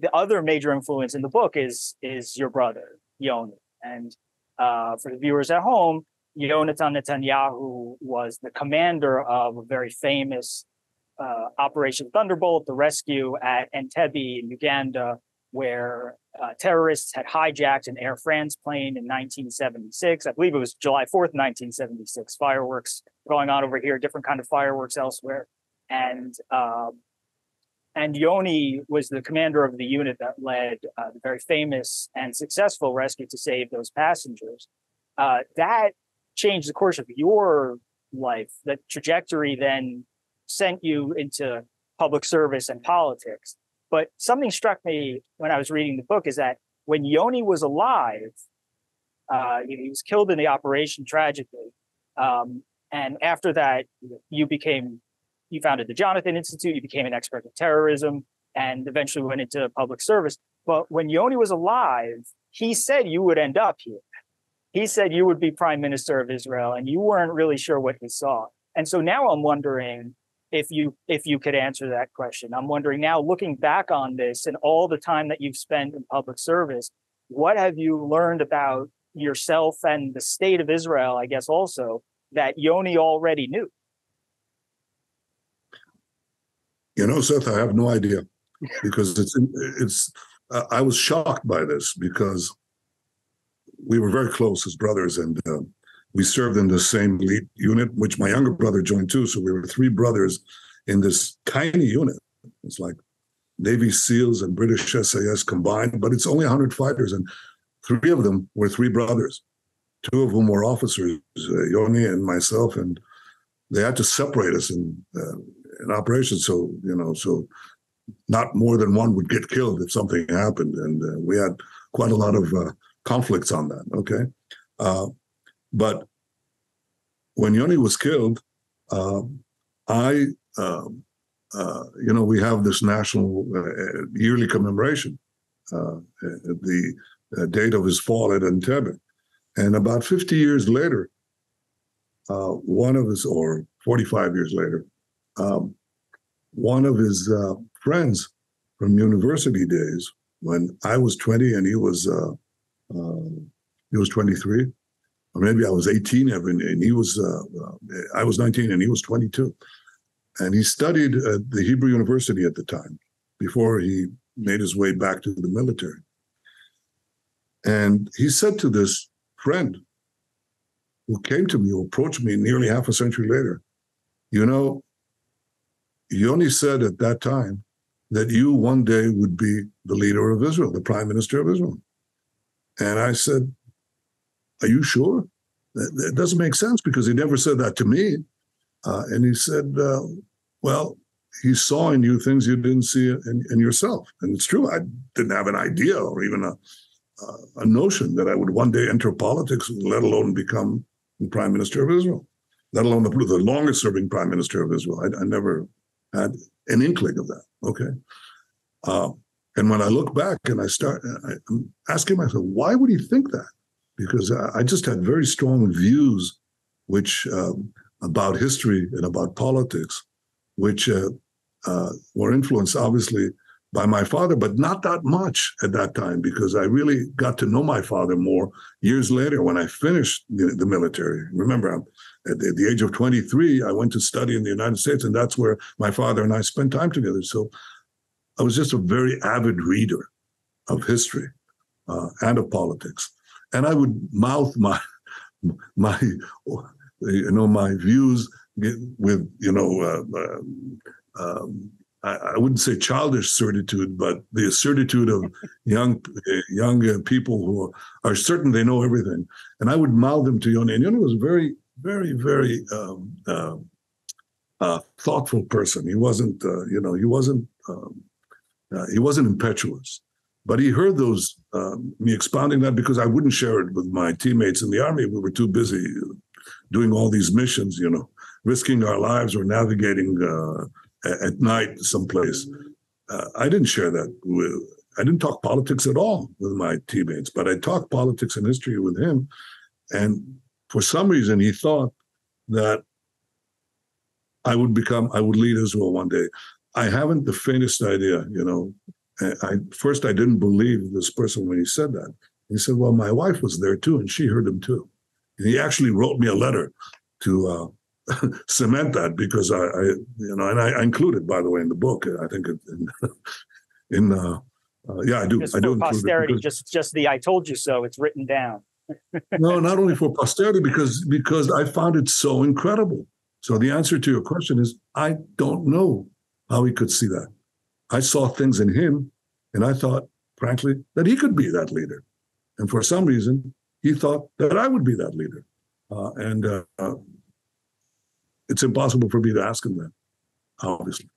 the other major influence in the book is your brother, Yoni. And for the viewers at home, Yonatan Netanyahu was the commander of a very famous Operation Thunderbolt, the rescue at Entebbe in Uganda, where terrorists had hijacked an Air France plane in 1976. I believe it was July 4th, 1976. Fireworks going on over here, different kind of fireworks elsewhere. And Yoni was the commander of the unit that led the very famous and successful rescue to save those passengers. That changed the course of your life. The trajectory then sent you into public service and politics. But something struck me when I was reading the book is that when Yoni was alive, he was killed in the operation tragically. And after that, you founded the Jonathan Institute, you became an expert in terrorism, and eventually went into public service. But when Yoni was alive, he said you would end up here. He said you would be prime minister of Israel, and you weren't really sure what he saw. And so now I'm wondering if you could answer that question. I'm wondering now, looking back on this and all the time that you've spent in public service, what have you learned about yourself and the state of Israel, I guess also, that Yoni already knew? You know, Seth, I have no idea, because it's I was shocked by this, because we were very close as brothers, and we served in the same elite unit, which my younger brother joined too. So we were three brothers in this tiny unit. It's like Navy SEALs and British SAS combined, but it's only 100 fighters. And three of them were three brothers, two of whom were officers, Yoni and myself. And they had to separate us in operations. So, you know, so not more than one would get killed if something happened. And we had quite a lot of conflicts on that. Okay. But when Yoni was killed, you know, we have this national yearly commemoration, the date of his fall at Entebbe. And about 50 years later, 45 years later, one of his friends from university days, when I was 20 and he was 23, or maybe I was 18, and he was, I was 19 and he was 22. And he studied at the Hebrew University at the time, before he made his way back to the military. And he said to this friend who came to me, who approached me nearly half a century later, you know, Yoni said at that time that you one day would be the leader of Israel, the prime minister of Israel. And I said, are you sure? That doesn't make sense, because he never said that to me. And he said, well, he saw in you things you didn't see in yourself. And it's true, I didn't have an idea or even a notion that I would one day enter politics, let alone become the prime minister of Israel, let alone the longest serving prime minister of Israel. I never had an inkling of that, okay? And when I look back and I'm asking myself, why would he think that? Because I just had very strong views, which about history and about politics, which were influenced obviously by my father, but not that much at that time, because I really got to know my father more years later when I finished the military. Remember, at the age of 23, I went to study in the United States, and that's where my father and I spent time together. So I was just a very avid reader of history and of politics. And I would mouth my you know, my views with, you know, I wouldn't say childish certitude, but the certitude of young people who are certain they know everything. And I would mouth them to Yoni. And Yoni was a very, very, very thoughtful person. He wasn't, you know, he wasn't impetuous. But he heard those, me expounding that, because I wouldn't share it with my teammates in the army. We were too busy doing all these missions, you know, risking our lives or navigating at night someplace. I didn't share that. I didn't talk politics at all with my teammates, but I talked politics and history with him. And for some reason, he thought that I would lead Israel one day. I haven't the faintest idea, you know, I didn't believe this person when he said that. He said, well, my wife was there too, and she heard him too. And he actually wrote me a letter to cement that, because I include it, by the way, in the book. I think I do. Just I do. For posterity, just the "I told you so." It's written down. No, not only for posterity, because I found it so incredible. So the answer to your question is, I don't know how he could see that. I saw things in him, and I thought, frankly, that he could be that leader. And for some reason, he thought that I would be that leader. It's impossible for me to ask him that, obviously.